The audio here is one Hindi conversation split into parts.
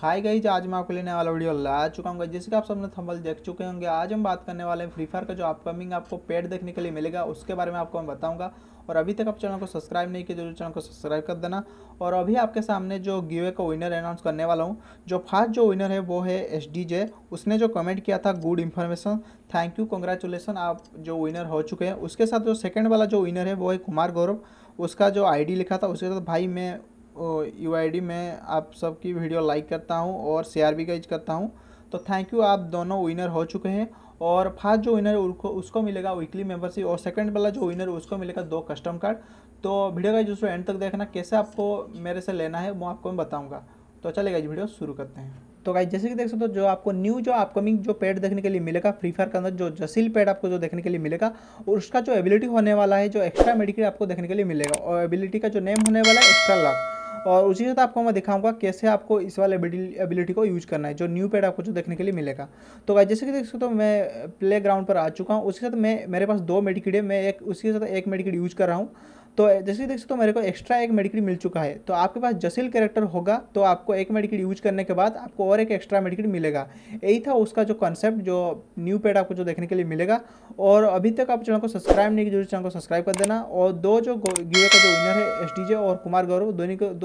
हाय गाइज, आज मैं आपको लेने वाला वीडियो ला चुका हूँ जिसके आप सबने थंबनेल देख चुके होंगे। आज हम बात करने वाले हैं फ्री फायर का जो अपकमिंग आपको पेड देखने के लिए मिलेगा उसके बारे में आपको मैं बताऊंगा। और अभी तक आप चैनल को सब्सक्राइब नहीं किया तो चैनल को सब्सक्राइब कर देना। और अभी आपके सामने जो गिवे का विनर अनाउंस करने वाला हूँ, जो फर्स्ट जो विनर है वो है SDJ। उसने जो कमेंट किया था good information, thank you, congratulation, आप जो विनर हो चुके हैं। उसके साथ जो सेकेंड वाला जो विनर है वो है कुमार गौरव। उसका जो ID लिखा था उसके साथ भाई मैं UID में आप सबकी वीडियो लाइक करता हूं और शेयर भी गाइज करता हूं। तो थैंक यू, आप दोनों विनर हो चुके हैं। और फर्स्ट जो विनर उसको मिलेगा वीकली मेंबरशिप और सेकंड वाला जो विनर उसको मिलेगा 2 कस्टम कार्ड। तो वीडियो गाइज उसको एंड तक देखना, कैसे आपको मेरे से लेना है वो आपको मैं बताऊँगा। तो चले गाइज वीडियो शुरू करते हैं। तो गाइज जैसे कि देख सकते हो जो आपको न्यू जो अपकमिंग जो पेड देखने के लिए मिलेगा फ्री फायर के अंदर, जो जसील पेड आपको जो देखने के लिए मिलेगा और उसका जो एबिलिटी होने वाला है जो एक्स्ट्रा मेडिकेट आपको देखने के लिए मिलेगा। और एबिलिटी का जो नेम होने वाला है एक्स्ट्रा लाख। और उसी के साथ आपको मैं दिखाऊंगा कैसे आपको इस वाले एबिलिटी को यूज करना है जो न्यू पेड आपको जो देखने के लिए मिलेगा। तो गाइस जैसे कि देख सकते हो मैं प्ले ग्राउंड पर आ चुका हूँ। उसके साथ मैं मेरे पास 2 मेडिकेट है, मैं एक उसके साथ एक मेडिकेट यूज कर रहा हूँ। तो जैसे कि देख सकते हो मेरे को एक्स्ट्रा एक मेडिकेट मिल चुका है। तो आपके पास जसील कैरेक्टर होगा तो आपको एक मेडिकेट यूज करने के बाद आपको और एक एक्स्ट्रा मेडिकेट मिलेगा। यही था उसका जो कॉन्सेप्ट जो न्यू पेड आपको जो देखने के लिए मिलेगा। और अभी तक आप चैनल को सब्सक्राइब नहीं किया तो चैनल को सब्सक्राइब कर देना। और 2 जो गिवे का जो विनर है SDJ और कुमार गौरव,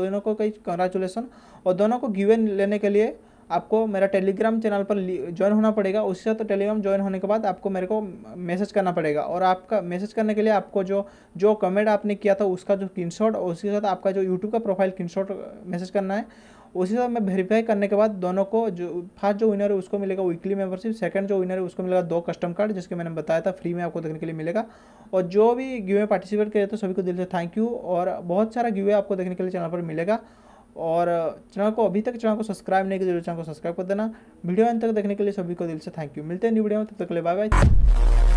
दोनों को कई कंग्रेचुलेसन। और दोनों को गिवे लेने के लिए आपको मेरा टेलीग्राम चैनल पर ज्वाइन होना पड़ेगा। उसके साथ टेलीग्राम ज्वाइन होने के बाद आपको मेरे को मैसेज करना पड़ेगा। और आपका मैसेज करने के लिए आपको जो कमेंट आपने किया था उसका जो स्क्रीनशॉट और उसके साथ आपका जो यूट्यूब का प्रोफाइल स्क्रीनशॉट मैसेज करना है। उसी साथ मैं वेरीफाई करने के बाद दोनों को जो फर्स्ट जो विनर है उसको मिलेगा वीकली मेंबरशिप, सेकंड जो विनर है उसको मिलेगा 2 कस्टम कार्ड जिसके मैंने बताया था फ्री में आपको देखने के लिए मिलेगा। और जो भी गिव में पार्टिसिपेट किया तो सभी को दिल से थैंक यू। और बहुत सारा गिव आपको देखने के लिए चैनल पर मिलेगा। और अभी तक चैनल को सब्सक्राइब नहीं किया तो चैनल को सब्सक्राइब कर देना। वीडियो अंत तक देखने के लिए सभी को दिल से थैंक यू। मिलते हैं न्यू वीडियो में, तब तक के लिए बाय बाय।